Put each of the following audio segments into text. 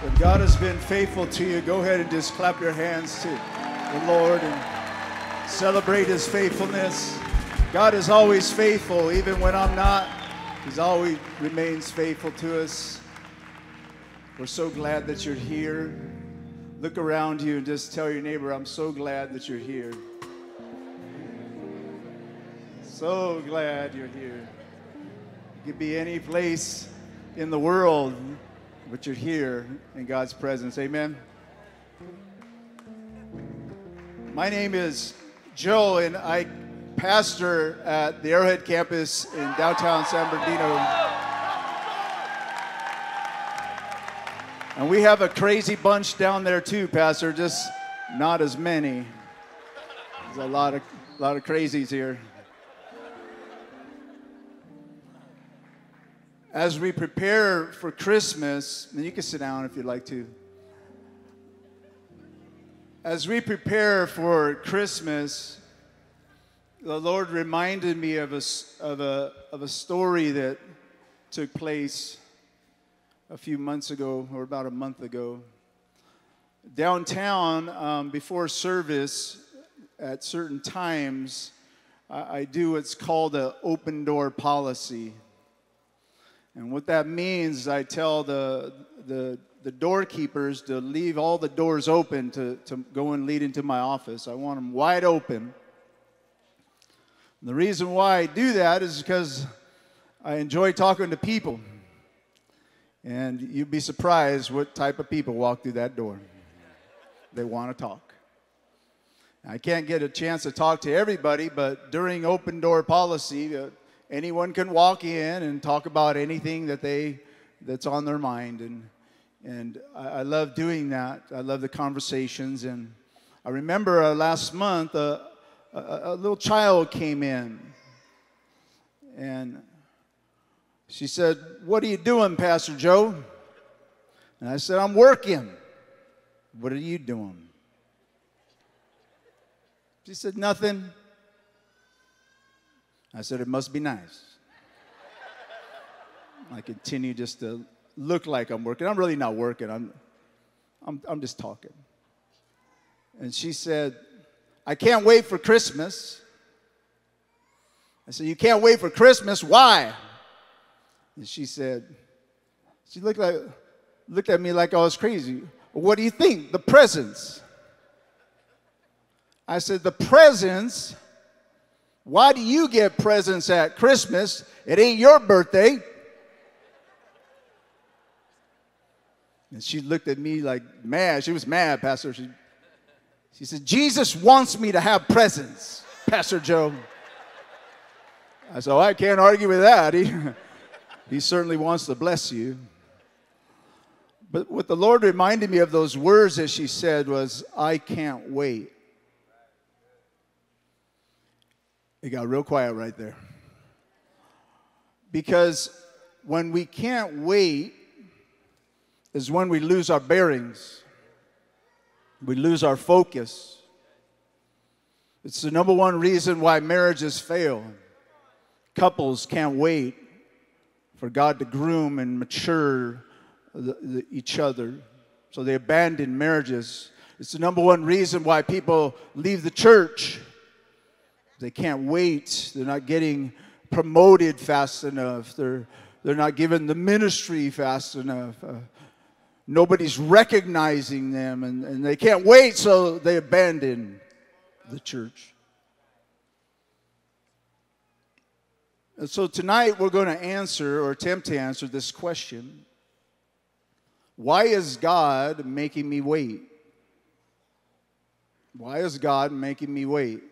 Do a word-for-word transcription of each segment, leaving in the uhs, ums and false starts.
But God has been faithful to you. Go ahead and just clap your hands to the Lord and celebrate his faithfulness. God is always faithful, even when I'm not. He always remains faithful to us. We're so glad that you're here. Look around you and just tell your neighbor, I'm so glad that you're here. So glad you're here. You could be any place in the world, but you're here in God's presence. Amen. My name is Joe, and I pastor at the Arrowhead Campus in downtown San Bernardino. And we have a crazy bunch down there too, Pastor, just not as many. There's a lot of, a lot of crazies here. As we prepare for Christmas, and you can sit down if you'd like to. As we prepare for Christmas, the Lord reminded me of a, of a, of a story that took place a few months ago, or about a month ago. Downtown, um, before service, at certain times, I, I do what's called an open door policy. And what that means, I tell the, the, the doorkeepers to leave all the doors open to, to go and lead into my office. I want them wide open. And the reason why I do that is because I enjoy talking to people. And you'd be surprised what type of people walk through that door. They want to talk. I can't get a chance to talk to everybody, but during open door policy, uh, anyone can walk in and talk about anything that they, that's on their mind. And, and I, I love doing that. I love the conversations. And I remember uh, last month, uh, a, a little child came in. And she said, "What are you doing, Pastor Joe?" And I said, "I'm working." "What are you doing?" She said, "Nothing." I said, "It must be nice." I continue just to look like I'm working. I'm really not working. I'm, I'm, I'm just talking. And she said, "I can't wait for Christmas." I said, "You can't wait for Christmas? Why?" And she said, she looked, like, looked at me like I was crazy. "What do you think? The presents." I said, "The presents? Why do you get presents at Christmas? It ain't your birthday." And she looked at me like mad. She was mad, Pastor. She, she said, "Jesus wants me to have presents, Pastor Joe." I said, "Oh, I can't argue with that. He, he certainly wants to bless you." But what the Lord reminded me of those words that she said was, "I can't wait." It got real quiet right there. Because when we can't wait is when we lose our bearings. We lose our focus. It's the number one reason why marriages fail. Couples can't wait for God to groom and mature the, the, each other. So they abandon marriages. It's the number one reason why people leave the church. They can't wait. They're not getting promoted fast enough. They're, they're not given the ministry fast enough. Uh, nobody's recognizing them, and, and they can't wait, so they abandon the church. And so tonight we're going to answer or attempt to answer this question. Why is God making me wait? Why is God making me wait?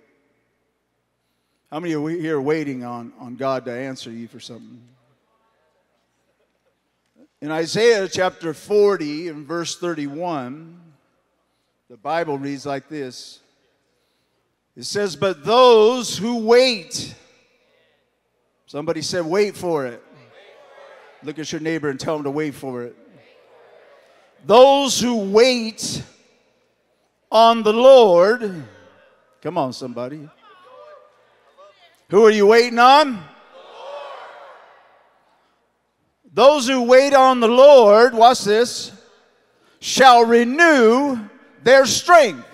How many are here waiting on, on God to answer you for something? In Isaiah chapter forty and verse thirty-one, the Bible reads like this. It says, "But those who wait." Somebody said, "Wait for it." Look at your neighbor and tell him to wait for it. "Those who wait on the Lord." Come on, somebody. Who are you waiting on? The Lord. Those who wait on the Lord, watch this, shall renew their strength.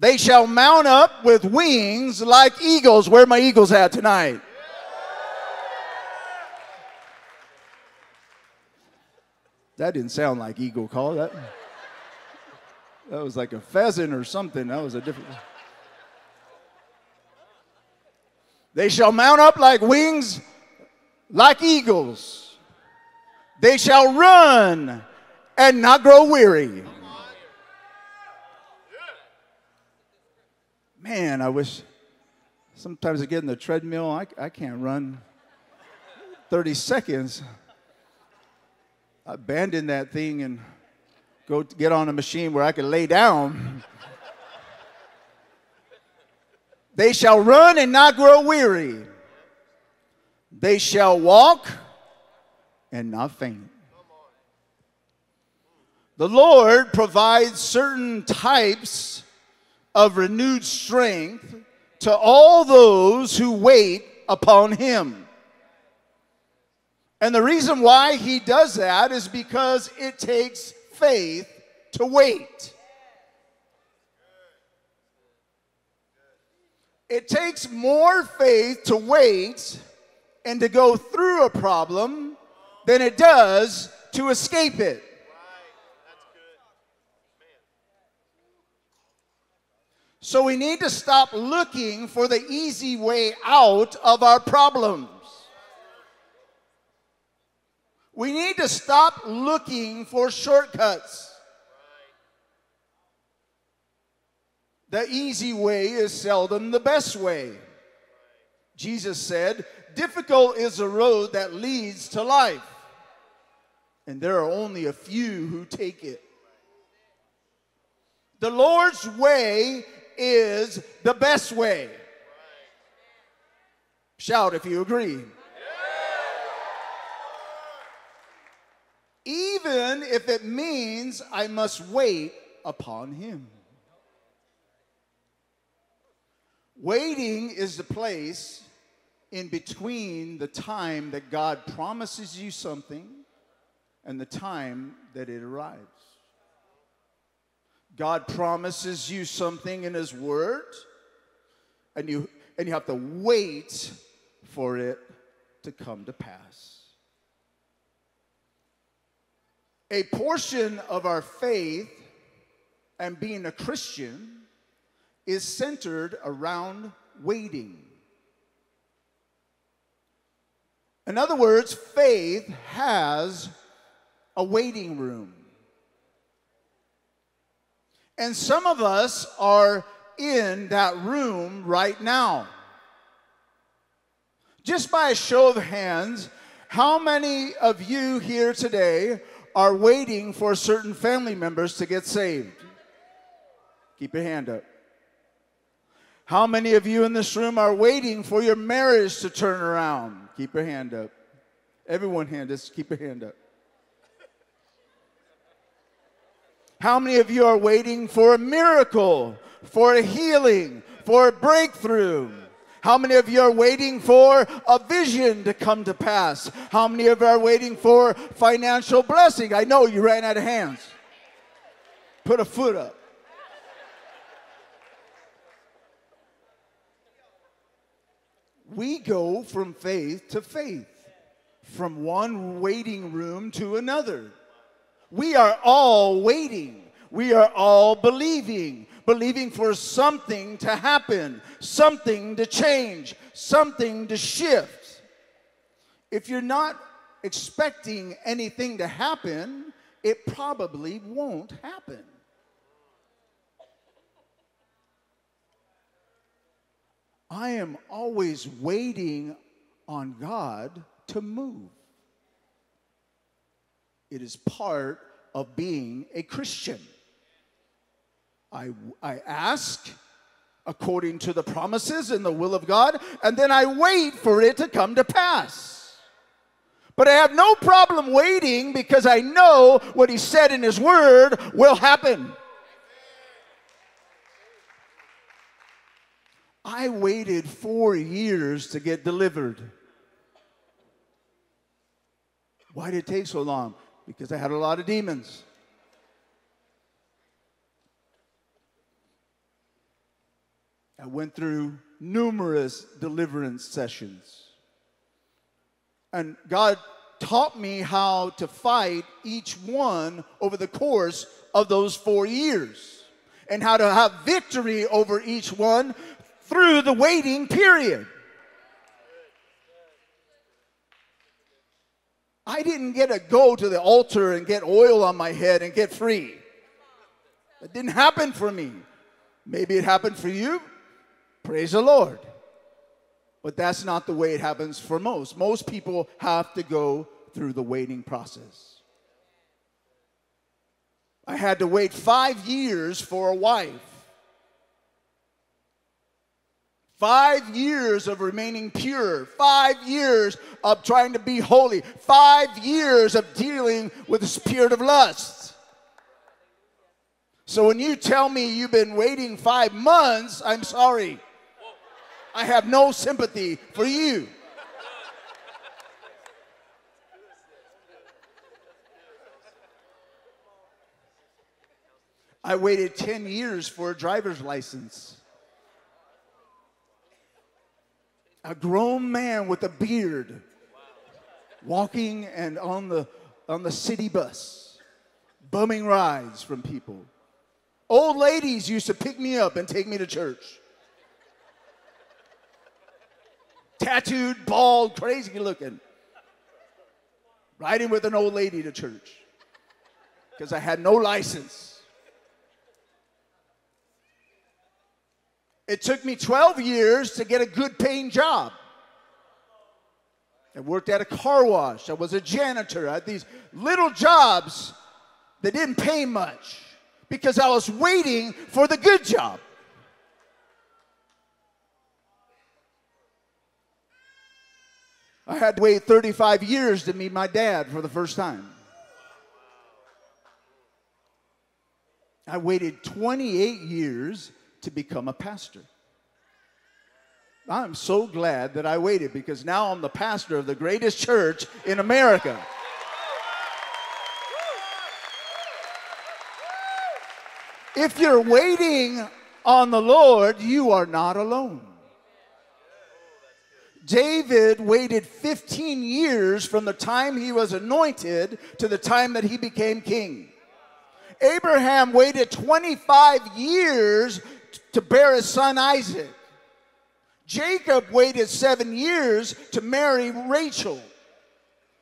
They shall mount up with wings like eagles. Where are my eagles at tonight? That didn't sound like eagle call. That, that was like a pheasant or something. That was a different. They shall mount up like wings like eagles. They shall run and not grow weary. Man, I wish, sometimes I get in the treadmill, I, I can't run thirty seconds. I abandon that thing and go to get on a machine where I can lay down. They shall run and not grow weary. They shall walk and not faint. The Lord provides certain types of renewed strength to all those who wait upon him. And the reason why he does that is because it takes faith to wait. It takes more faith to wait and to go through a problem than it does to escape it. So we need to stop looking for the easy way out of our problems. We need to stop looking for shortcuts. The easy way is seldom the best way. Jesus said, "Difficult is the road that leads to life, and there are only a few who take it." The Lord's way is the best way. Shout if you agree. Yeah. Even if it means I must wait upon him. Waiting is the place in between the time that God promises you something and the time that it arrives. God promises you something in his word, and you, and you have to wait for it to come to pass. A portion of our faith and being a Christian is centered around waiting. In other words, faith has a waiting room. And some of us are in that room right now. Just by a show of hands, how many of you here today are waiting for certain family members to get saved? Keep your hand up. How many of you in this room are waiting for your marriage to turn around? Keep your hand up. Everyone hand, just keep your hand up. How many of you are waiting for a miracle, for a healing, for a breakthrough? How many of you are waiting for a vision to come to pass? How many of you are waiting for financial blessing? I know you ran out of hands. Put a foot up. We go from faith to faith, from one waiting room to another. We are all waiting. We are all believing, believing for something to happen, something to change, something to shift. If you're not expecting anything to happen, it probably won't happen. I am always waiting on God to move. It is part of being a Christian. I, I ask according to the promises and the will of God, and then I wait for it to come to pass. But I have no problem waiting because I know what he said in his word will happen. I waited four years to get delivered. Why did it take so long? because I had a lot of demons. I went through numerous deliverance sessions. And God taught me how to fight each one over the course of those four years. And how to have victory over each one through the waiting period. I didn't get to go to the altar and get oil on my head and get free. It didn't happen for me. Maybe it happened for you. Praise the Lord. But that's not the way it happens for most. Most people have to go through the waiting process. I had to wait five years for a wife. Five years of remaining pure. Five years of trying to be holy. Five years of dealing with the spirit of lust. So when you tell me you've been waiting five months, I'm sorry. I have no sympathy for you. I waited ten years for a driver's license. A grown man with a beard walking and on the, on the city bus, bumming rides from people. Old ladies used to pick me up and take me to church. Tattooed, bald, crazy looking. Riding with an old lady to church because I had no license. It took me twelve years to get a good paying job. I worked at a car wash. I was a janitor. I had these little jobs that didn't pay much because I was waiting for the good job. I had to wait thirty-five years to meet my dad for the first time. I waited twenty-eight years to become a pastor. I'm so glad that I waited, because now I'm the pastor of the greatest church in America. If you're waiting on the Lord, you are not alone. David waited fifteen years from the time he was anointed to the time that he became king. Abraham waited twenty-five years to bear his son Isaac. Jacob waited seven years to marry Rachel.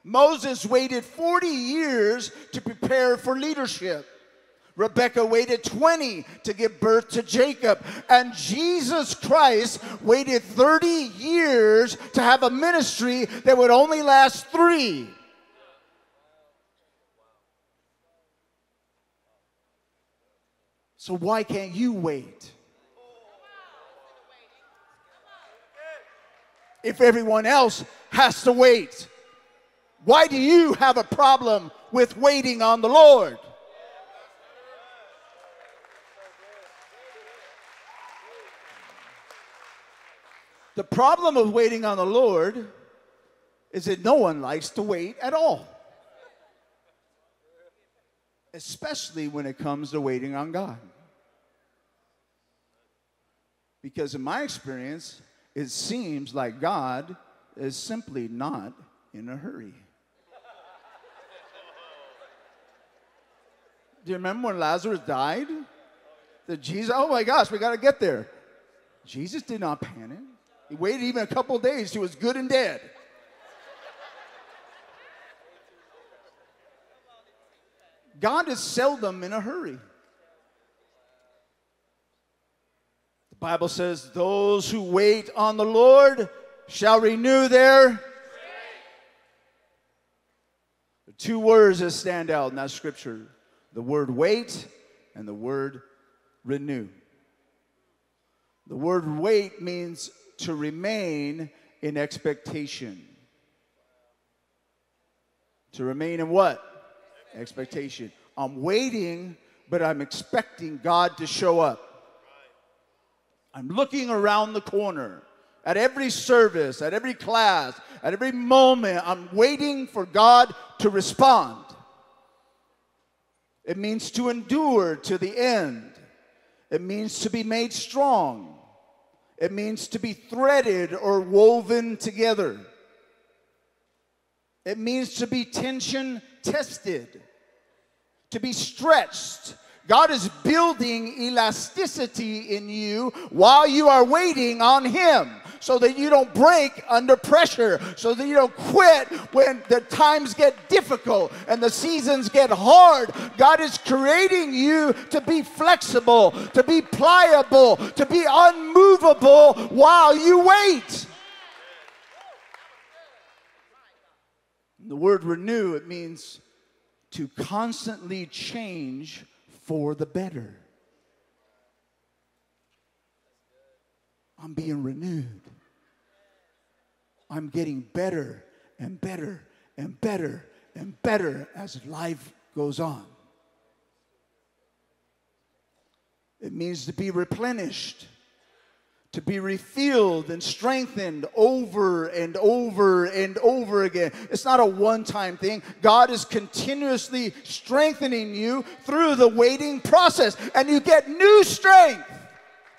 Moses waited forty years to prepare for leadership. Rebecca waited twenty to give birth to Jacob. And Jesus Christ waited thirty years to have a ministry that would only last three. So why can't you wait? If everyone else has to wait, why do you have a problem with waiting on the Lord? The problem of waiting on the Lord is that no one likes to wait at all. Especially when it comes to waiting on God. Because in my experience, it seems like God is simply not in a hurry. Do you remember when Lazarus died? That Jesus, oh my gosh, we got to get there. Jesus did not panic. He waited even a couple days. He was good and dead. God is seldom in a hurry. The Bible says, those who wait on the Lord shall renew their strength. There are two words that stand out in that scripture. The word wait and the word renew. The word wait means to remain in expectation. To remain in what? Expectation. I'm waiting, but I'm expecting God to show up. I'm looking around the corner. At every service, at every class, at every moment, I'm waiting for God to respond. It means to endure to the end. It means to be made strong. It means to be threaded or woven together. It means to be tension tested, to be stretched. God is building elasticity in you while you are waiting on Him, so that you don't break under pressure, so that you don't quit when the times get difficult and the seasons get hard. God is creating you to be flexible, to be pliable, to be unmovable while you wait. The word renew, it means to constantly change for the better. I'm being renewed. I'm getting better and better and better and better as life goes on. It means to be replenished, to be refilled and strengthened over and over and over again. It's not a one-time thing. God is continuously strengthening you through the waiting process, and you get new strength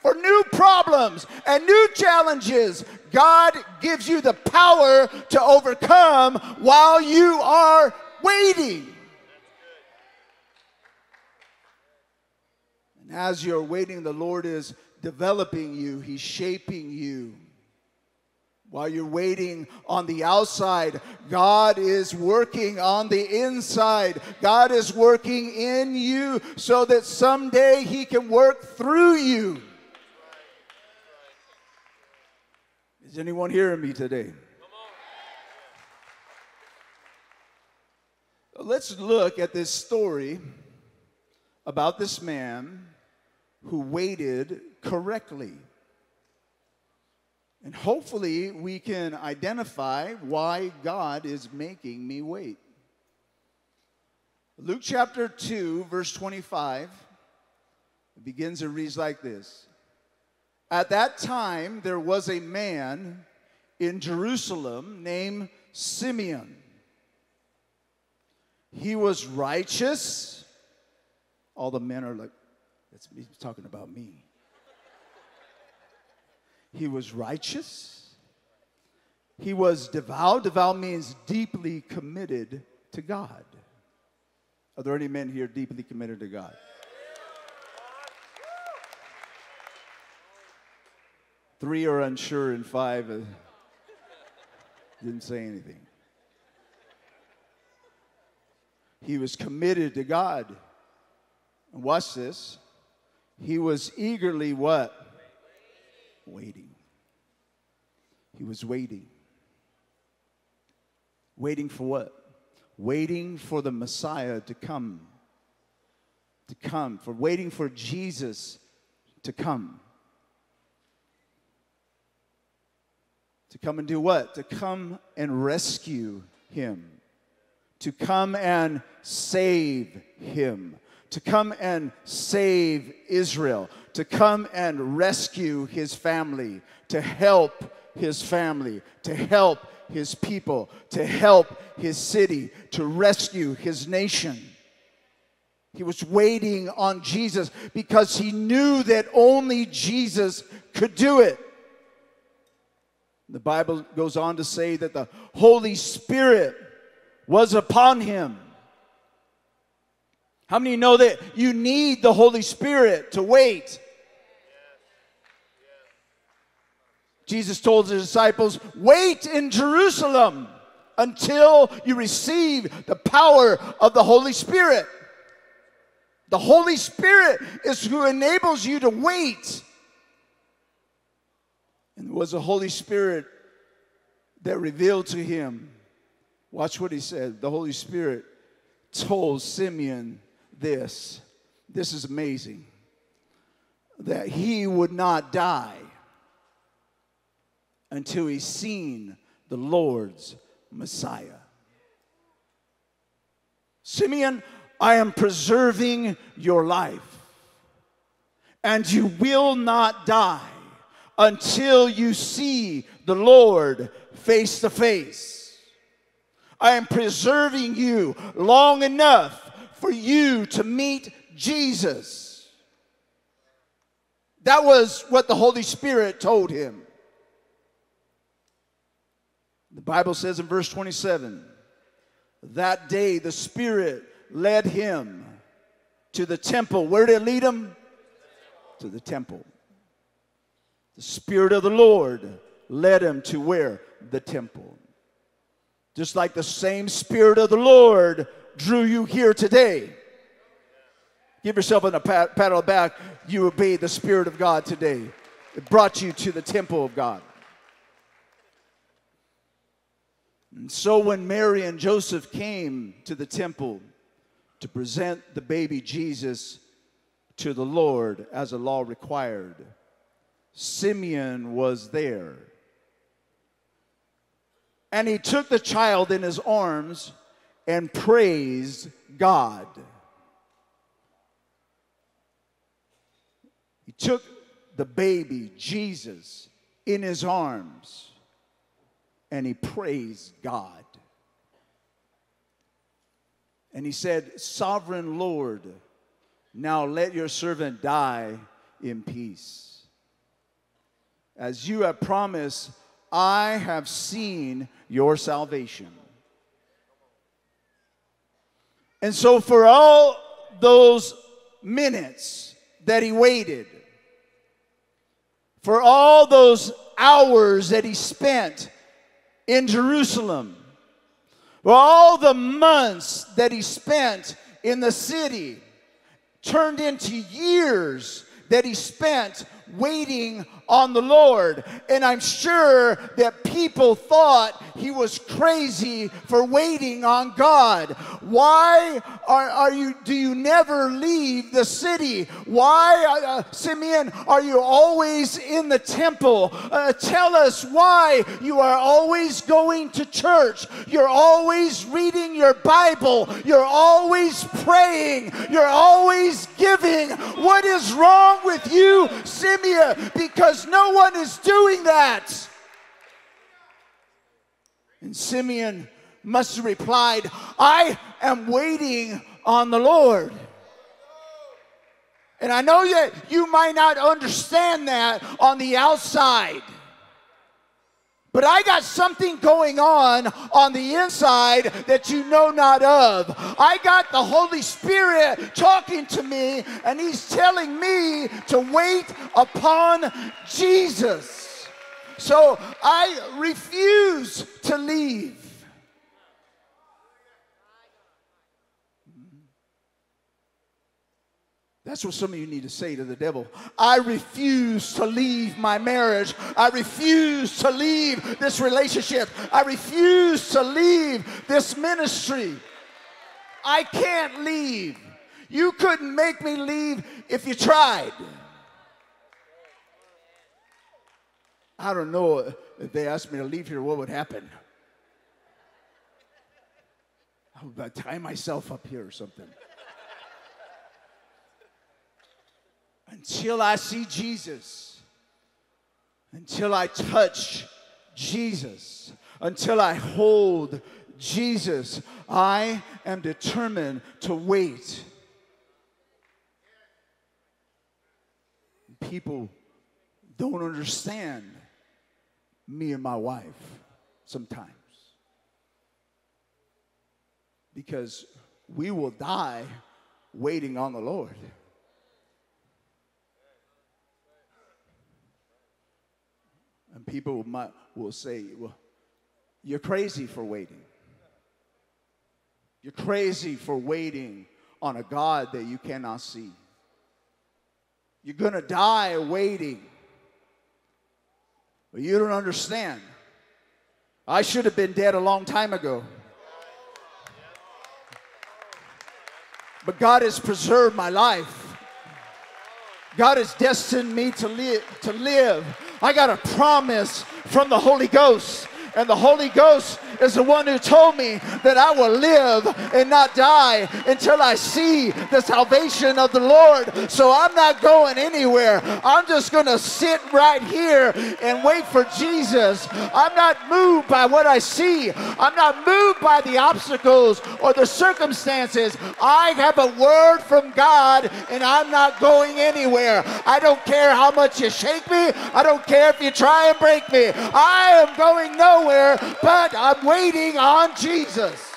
for new problems and new challenges. God gives you the power to overcome while you are waiting. And as you're waiting, the Lord is developing you. He's shaping you. While you're waiting on the outside, God is working on the inside. God is working in you so that someday He can work through you. Is anyone hearing me today? Let's look at this story about this man who waited correctly. And hopefully we can identify why God is making me wait. Luke chapter two, verse twenty-five, it begins and reads like this. At that time, there was a man in Jerusalem named Simeon. He was righteous. All the men are like, that's me, he's talking about me. He was righteous. He was devout. Devout means deeply committed to God. Are there any men here deeply committed to God? Three are unsure, and five uh, didn't say anything. He was committed to God. And watch this. He was eagerly what? Waiting. He was waiting. Waiting for what? Waiting for the Messiah to come. To come. For waiting for Jesus to come. To come and do what? To come and rescue him. To come and save him. To come and save Israel. To come and rescue his family. To help his family. To help his people. To help his city. To rescue his nation. He was waiting on Jesus because he knew that only Jesus could do it. The Bible goes on to say that the Holy Spirit was upon him. How many know that you need the Holy Spirit to wait? Yes. Yes. Jesus told his disciples, wait in Jerusalem until you receive the power of the Holy Spirit. The Holy Spirit is who enables you to wait. And it was the Holy Spirit that revealed to him. Watch what he said. The Holy Spirit told Simeon this. This is amazing. That he would not die until he's seen the Lord's Messiah. Simeon, I am preserving your life. And you will not die until you see the Lord face to face. I am preserving you long enough for you to meet Jesus. That was what the Holy Spirit told him. The Bible says in verse twenty-seven, that day the Spirit led him to the temple. Where did it lead him? To the temple. The Spirit of the Lord led him to where? The temple. Just like the same Spirit of the Lord drew you here today. Give yourself a pat, pat on the back. You obeyed the Spirit of God today. It brought you to the temple of God. And so when Mary and Joseph came to the temple to present the baby Jesus to the Lord as the law required, Simeon was there. And he took the child in his arms and praised God. He took the baby Jesus in his arms and he praised God. And he said, "Sovereign Lord, now let your servant die in peace. As you have promised, I have seen your salvation." And so for all those minutes that he waited, for all those hours that he spent in Jerusalem, for all the months that he spent in the city, turned into years that he spent waiting on the Lord. And I'm sure that people thought he was crazy for waiting on God. Why are, are you, do you never leave the city? Why, uh, Simeon, are you always in the temple? Uh, tell us why you are always going to church. You're always reading your Bible. You're always praying. You're always giving. What is wrong with you, Simeon? Because no one is doing that. And Simeon must have replied, "I am waiting on the Lord." And I know that you might not understand that on the outside, but I got something going on on the inside that you know not of. I got the Holy Spirit talking to me, and he's telling me to wait upon Jesus. So I refuse to leave. That's what some of you need to say to the devil. I refuse to leave my marriage. I refuse to leave this relationship. I refuse to leave this ministry. I can't leave. You couldn't make me leave if you tried. I don't know if they asked me to leave here, what would happen? I would tie myself up here or something. Until I see Jesus, until I touch Jesus, until I hold Jesus, I am determined to wait. People don't understand me and my wife sometimes, because we will die waiting on the Lord. And people might, will say, "Well, you're crazy for waiting. You're crazy for waiting on a God that you cannot see. You're going to die waiting. But you don't understand. I should have been dead a long time ago. But God has preserved my life. God has destined me to live, to live. I got a promise from the Holy Ghost, and the Holy Ghost is the one who told me that I will live and not die until I see the salvation of the Lord. So I'm not going anywhere. I'm just going to sit right here and wait for Jesus. I'm not moved by what I see. I'm not moved by the obstacles or the circumstances. I have a word from God, and I'm not going anywhere. I don't care how much you shake me. I don't care if you try and break me. I am going nowhere, but I'm waiting on Jesus.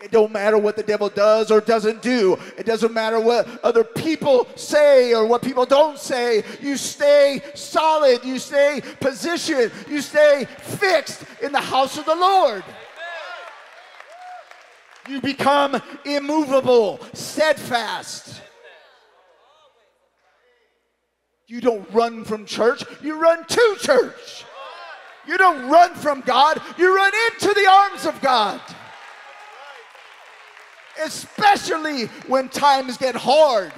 It don't matter what the devil does or doesn't do. It doesn't matter what other people say or what people don't say. You stay solid. You stay positioned. You stay fixed in the house of the Lord. You become immovable, steadfast. You don't run from church. You run to church. You don't run from God. You run into the arms of God. Especially when times get hard.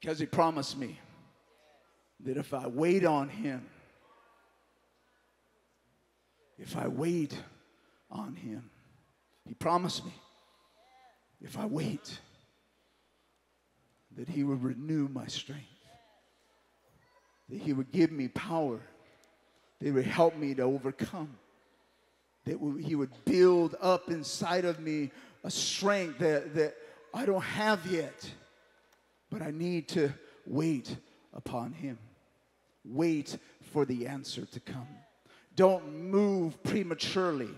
Because he promised me that if I wait on him, if I wait on him, he promised me, if I wait, that he would renew my strength, that he would give me power, that he would help me to overcome. That he would build up inside of me a strength that, that I don't have yet. But I need to wait upon him. Wait for the answer to come. Don't move prematurely.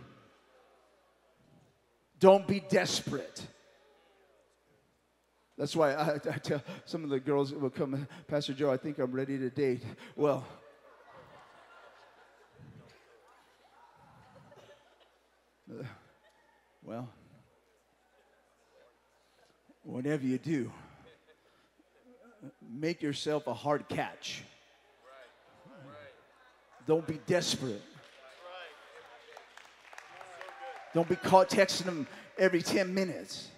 Don't be desperate. That's why I, I tell some of the girls that will come, Pastor Joe, I think I'm ready to date. Well, Well, whatever you do, make yourself a hard catch. Don't be desperate. Don't be caught texting them every ten minutes.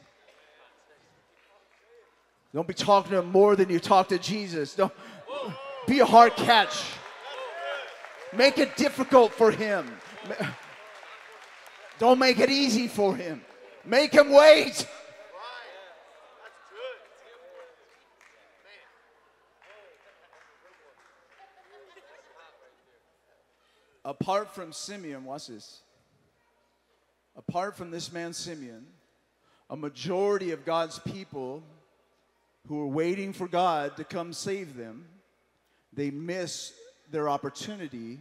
Don't be talking to them more than you talk to Jesus. Don't be a hard catch. Make it difficult for him. Don't make it easy for him. Make him wait. Apart from Simeon, watch this. Apart from this man Simeon, a majority of God's people who are waiting for God to come save them, they miss their opportunity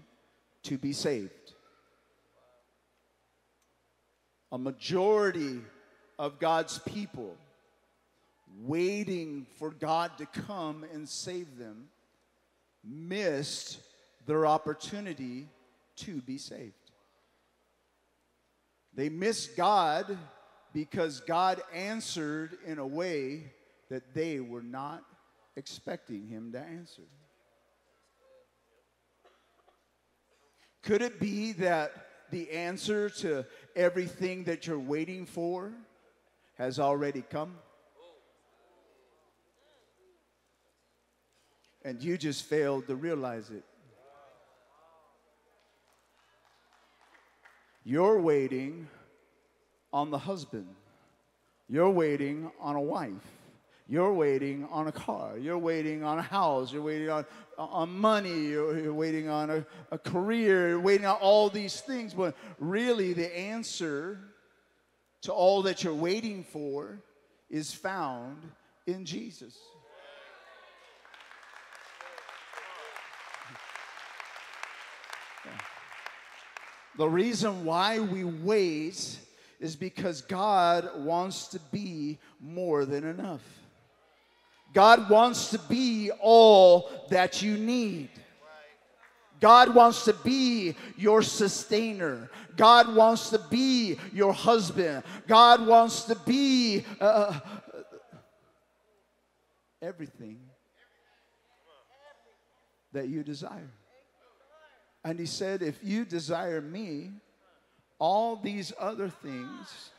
to be saved. A majority of God's people waiting for God to come and save them missed their opportunity to be saved. They missed God because God answered in a way that they were not expecting him to answer. Could it be that the answer to everything that you're waiting for has already come? And you just failed to realize it. You're waiting on the husband. You're waiting on a wife. You're waiting on a car. You're waiting on a house. You're waiting on, on money. You're, you're waiting on a, a career. You're waiting on all these things. But really, the answer to all that you're waiting for is found in Jesus. The reason why we wait is because God wants to be more than enough. God wants to be all that you need. God wants to be your sustainer. God wants to be your husband. God wants to be uh, everything that you desire. And he said, if you desire me, all these other things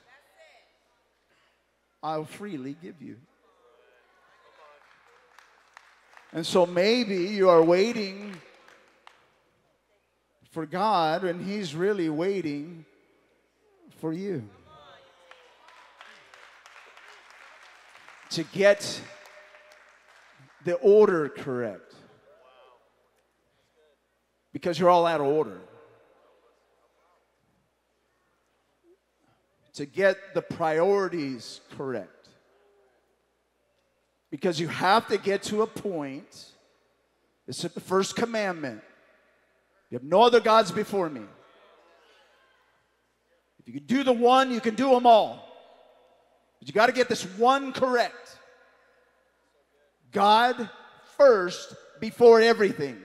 I'll freely give you. And so maybe you are waiting for God, and He's really waiting for you to get the order correct, because you're all out of order. To get the priorities correct, because you have to get to a point. It's at the first commandment. You have no other gods before me. If you can do the one, you can do them all. But you got to get this one correct. God first before everything.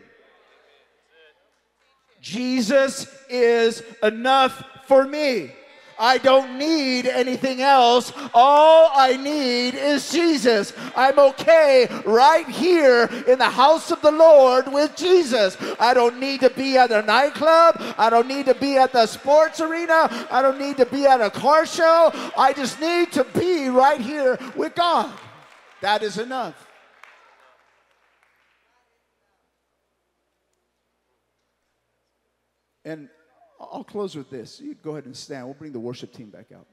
Jesus is enough for me. I don't need anything else. All I need is Jesus. I'm okay right here in the house of the Lord with Jesus. I don't need to be at a nightclub. I don't need to be at the sports arena. I don't need to be at a car show. I just need to be right here with God. That is enough. And I'll close with this. You go ahead and stand. We'll bring the worship team back out.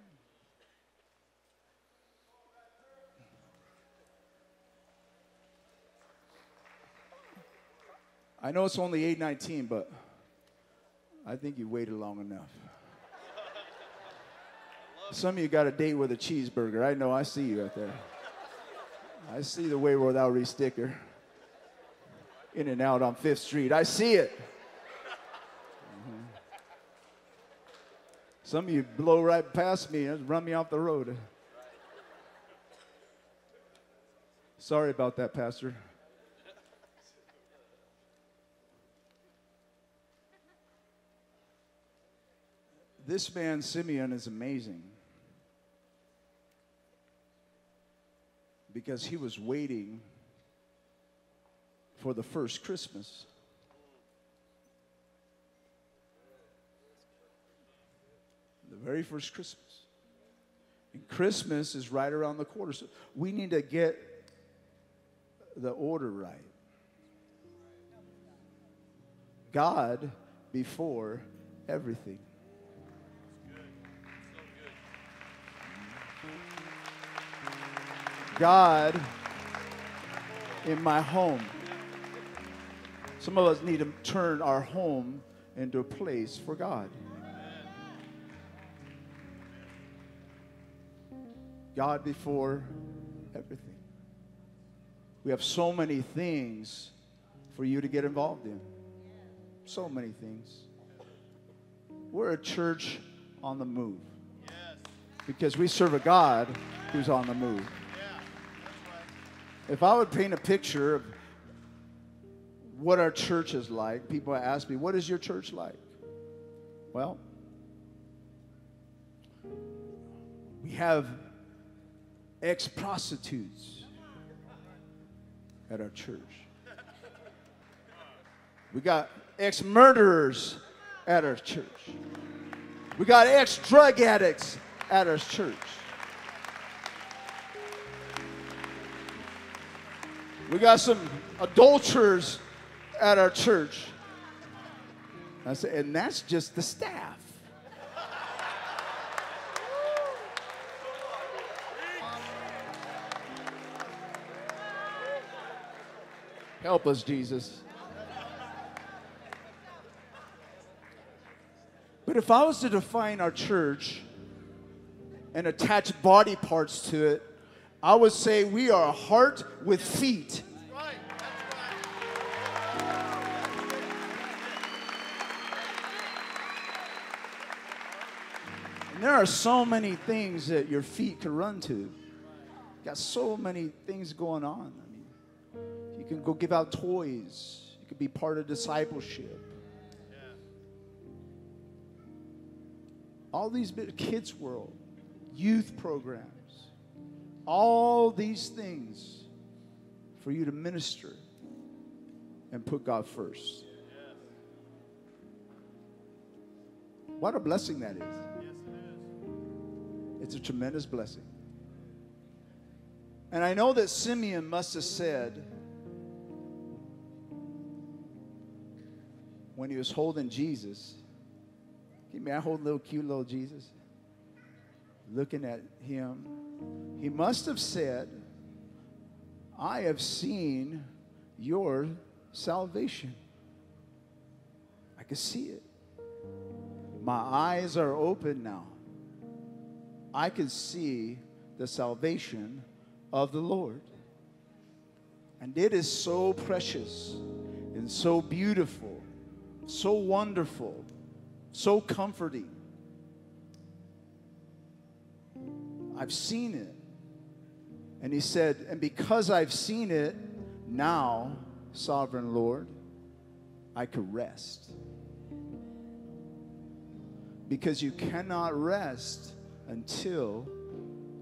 I know it's only eight nineteen, but I think you waited long enough. Some of you got a date with a cheeseburger. I know. I see you out there. I see the Way World Outreach sticker. In and Out on Fifth Street. I see it. Some of you blow right past me and run me off the road. Sorry about that, Pastor. This man, Simeon, is amazing, because he was waiting for the first Christmas. The very first Christmas. And Christmas is right around the corner. So we need to get the order right. God before everything. That's good. So good. God in my home. Some of us need to turn our home into a place for God. God before everything. We have so many things for you to get involved in. So many things. We're a church on the move. Because we serve a God who's on the move. If I would paint a picture of what our church is like, people ask me, what is your church like? Well, we have ex-prostitutes at our church. We got ex-murderers at our church. We got ex-drug addicts at our church. We got some adulterers at our church. I said, and that's just the staff. Help us, Jesus. But if I was to define our church and attach body parts to it, I would say we are a heart with feet. That's right. That's right. And there are so many things that your feet could run to. You got so many things going on. You can go give out toys. You can be part of discipleship. Yeah. All these bit kids' world, youth programs, all these things for you to minister and put God first. Yeah. What a blessing that is. Yes, it is. It's a tremendous blessing. And I know that Simeon must have said, when he was holding Jesus, can you imagine holding little cute little Jesus? Looking at him, he must have said, I have seen your salvation. I can see it. My eyes are open now. I can see the salvation of the Lord. And it is so precious and so beautiful, so wonderful, so comforting. I've seen it. And he said, and because I've seen it, now, sovereign Lord, I could rest. Because you cannot rest until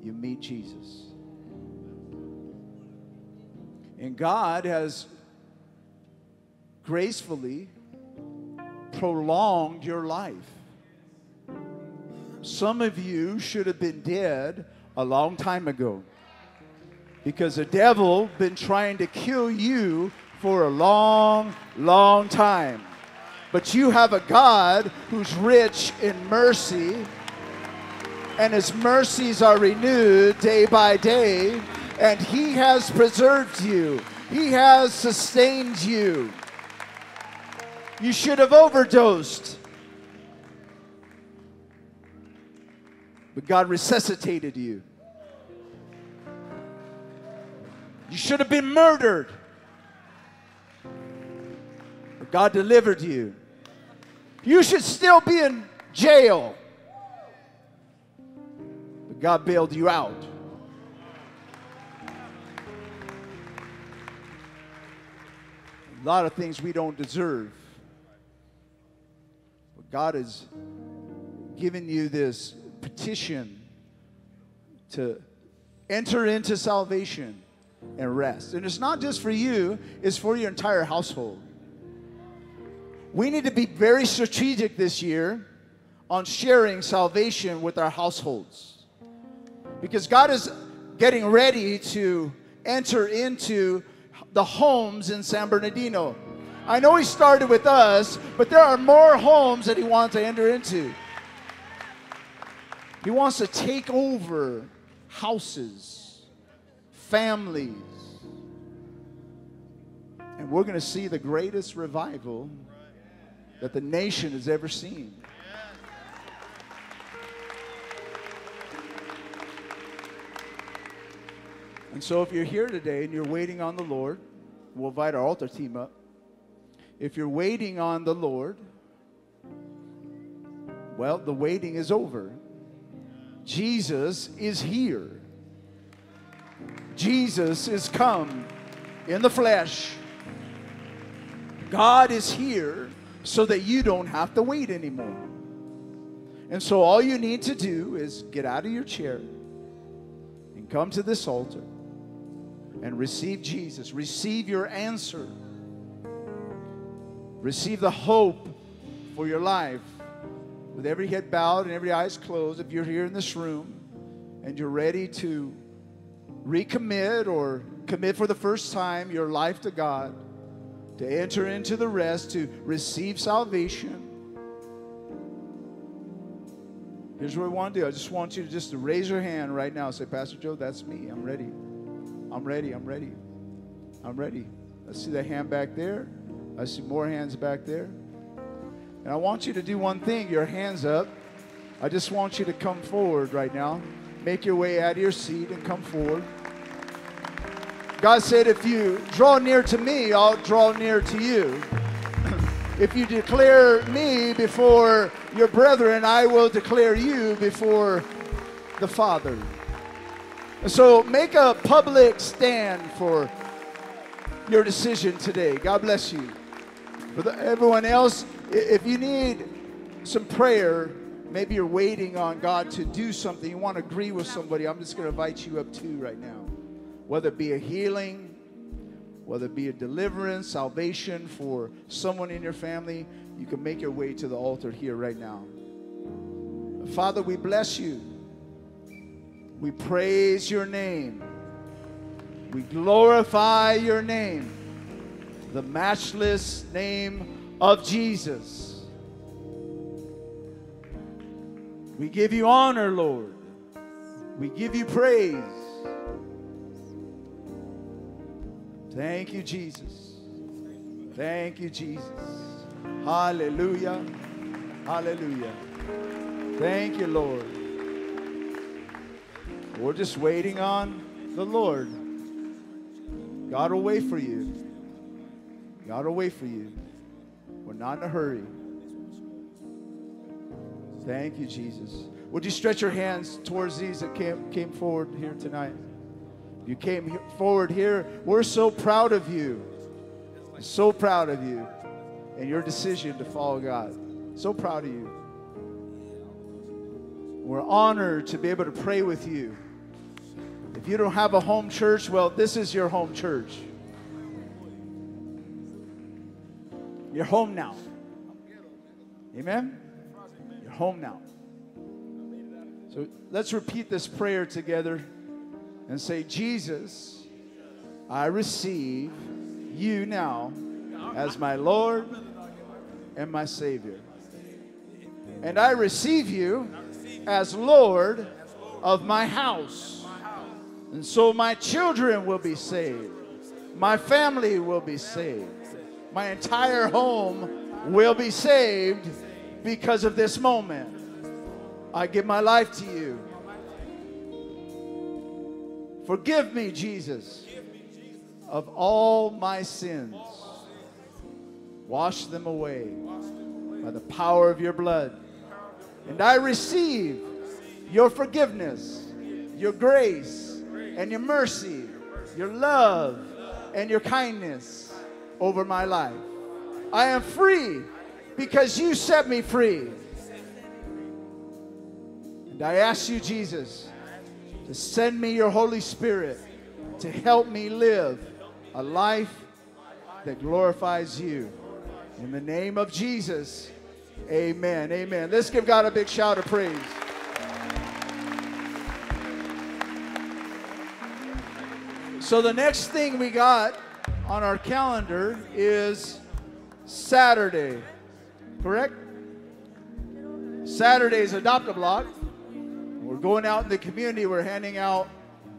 you meet Jesus. And God has gracefully prolonged your life. Some of you should have been dead a long time ago, because the devil been trying to kill you for a long, long time. But you have a God who's rich in mercy, and his mercies are renewed day by day, and he has preserved you. He has sustained you. You should have overdosed, but God resuscitated you. You should have been murdered, but God delivered you. You should still be in jail, but God bailed you out. A lot of things we don't deserve, but God has given you this petition to enter into salvation and rest. And it's not just for you, it's for your entire household. We need to be very strategic this year on sharing salvation with our households, because God is getting ready to enter into the homes in San Bernardino. I know he started with us, but there are more homes that he wants to enter into. He wants to take over houses, families. And we're going to see the greatest revival that the nation has ever seen. And so if you're here today and you're waiting on the Lord, we'll invite our altar team up. If you're waiting on the Lord, well, the waiting is over. Jesus is here. Jesus is come in the flesh. God is here so that you don't have to wait anymore. And so all you need to do is get out of your chair and come to this altar and receive Jesus. Receive your answer. Receive the hope for your life. With every head bowed and every eyes closed, if you're here in this room and you're ready to recommit or commit for the first time your life to God, to enter into the rest, to receive salvation, here's what we want to do. I just want you to just to raise your hand right now and say, Pastor Joe, that's me. I'm ready. I'm ready. I'm ready. I'm ready. I see that hand back there. I see more hands back there. And I want you to do one thing, your hands up. I just want you to come forward right now. Make your way out of your seat and come forward. God said, if you draw near to me, I'll draw near to you. If you declare me before your brethren, I will declare you before the Father. So make a public stand for your decision today. God bless you. For everyone else, if you need some prayer, maybe you're waiting on God to do something, you want to agree with somebody, I'm just going to invite you up too right now. Whether it be a healing, whether it be a deliverance, salvation for someone in your family, you can make your way to the altar here right now. Father, we bless you. We praise your name. We glorify your name, the matchless name of Jesus. We give you honor, Lord. We give you praise. Thank you, Jesus. Thank you, Jesus. Hallelujah. Hallelujah. Thank you, Lord. We're just waiting on the Lord. God will wait for you. God will wait for you. We're not in a hurry. Thank you, Jesus. Would you stretch your hands towards these that came, came forward here tonight? You came forward here. We're so proud of you. So proud of you and your decision to follow God. So proud of you. We're honored to be able to pray with you. If you don't have a home church, well, this is your home church. You're home now. Amen? You're home now. So let's repeat this prayer together and say, Jesus, I receive you now as my Lord and my Savior. And I receive you as Lord of my house. And so my children will be saved. My family will be saved. My entire home will be saved because of this moment. I give my life to you. Forgive me, Jesus, of all my sins. Wash them away by the power of your blood. And I receive your forgiveness, your grace, and your mercy, your love, and your kindness over my life. I am free because you set me free. And I ask you, Jesus, to send me your Holy Spirit to help me live a life that glorifies you. In the name of Jesus, amen, amen. Let's give God a big shout of praise. So the next thing we got on our calendar is Saturday, correct? Saturday is Adopt-A-Block. We're going out in the community. We're handing out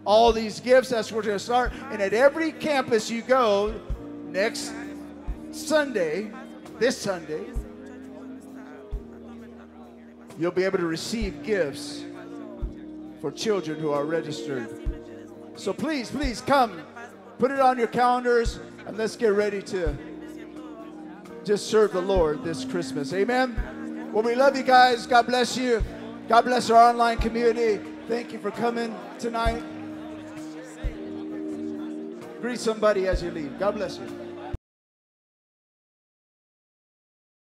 all these gifts. That's where we're going to start. And at every campus you go next Sunday, this Sunday, you'll be able to receive gifts for children who are registered. So please, please come. Put it on your calendars, and let's get ready to just serve the Lord this Christmas. Amen? Well, we love you guys. God bless you. God bless our online community. Thank you for coming tonight. Greet somebody as you leave. God bless you.